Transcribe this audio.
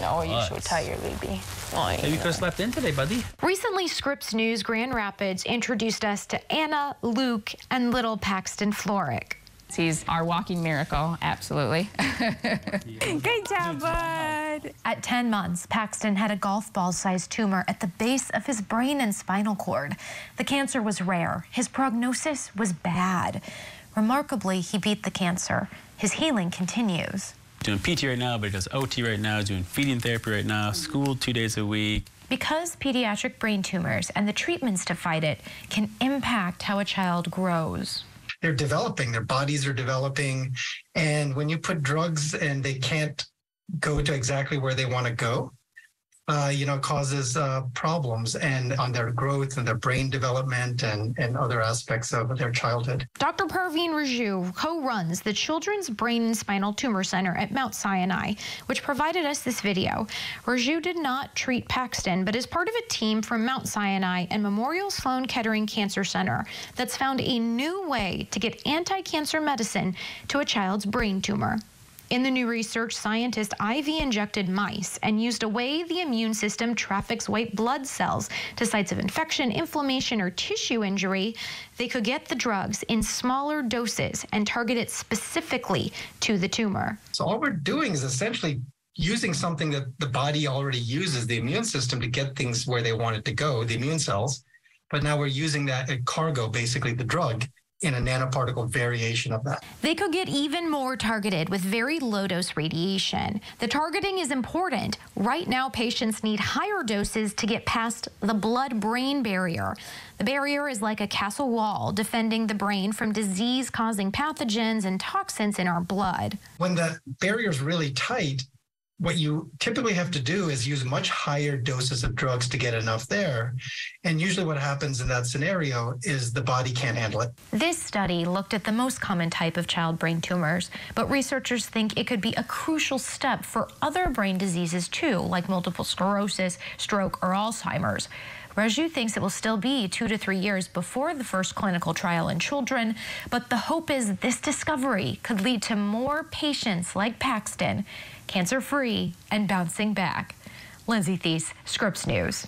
No, you should tell your baby. Maybe you could have slept in today, buddy. Recently, Scripps News Grand Rapids introduced us to Anna, Luke, and little Paxton Florek. He's our walking miracle, absolutely. Good job, bud. At 10 months, Paxton had a golf ball-sized tumor at the base of his brain and spinal cord. The cancer was rare. His prognosis was bad. Remarkably, he beat the cancer. His healing continues. Doing PT right now, but he does OT right now, doing feeding therapy right now, school 2 days a week. Because pediatric brain tumors and the treatments to fight it can impact how a child grows. They're developing, their bodies are developing, and when you put drugs and they can't go to exactly where they want to go, you know, it causes problems and on their growth and their brain development and other aspects of their childhood. Dr. Parveen Raju co-runs the Children's Brain and Spinal Tumor Center at Mount Sinai, which provided us this video. Raju did not treat Paxton, but is part of a team from Mount Sinai and Memorial Sloan Kettering Cancer Center that's found a new way to get anti-cancer medicine to a child's brain tumor. In the new research, scientists IV-injected mice and used a way the immune system traffics white blood cells to sites of infection, inflammation, or tissue injury. They could get the drugs in smaller doses and target it specifically to the tumor. So all we're doing is essentially using something that the body already uses, the immune system, to get things where they want it to go, the immune cells. But now we're using that cargo, basically the drug, in a nanoparticle variation of that. They could get even more targeted with very low-dose radiation. The targeting is important. Right now, patients need higher doses to get past the blood-brain barrier. The barrier is like a castle wall defending the brain from disease-causing pathogens and toxins in our blood. When the barrier is really tight, what you typically have to do is use much higher doses of drugs to get enough there. And usually what happens in that scenario is the body can't handle it. This study looked at the most common type of child brain tumors, but researchers think it could be a crucial step for other brain diseases too, like multiple sclerosis, stroke, or Alzheimer's. Raju thinks it will still be 2 to 3 years before the first clinical trial in children, but the hope is this discovery could lead to more patients like Paxton, cancer-free and bouncing back. Lindsay Thies, Scripps News.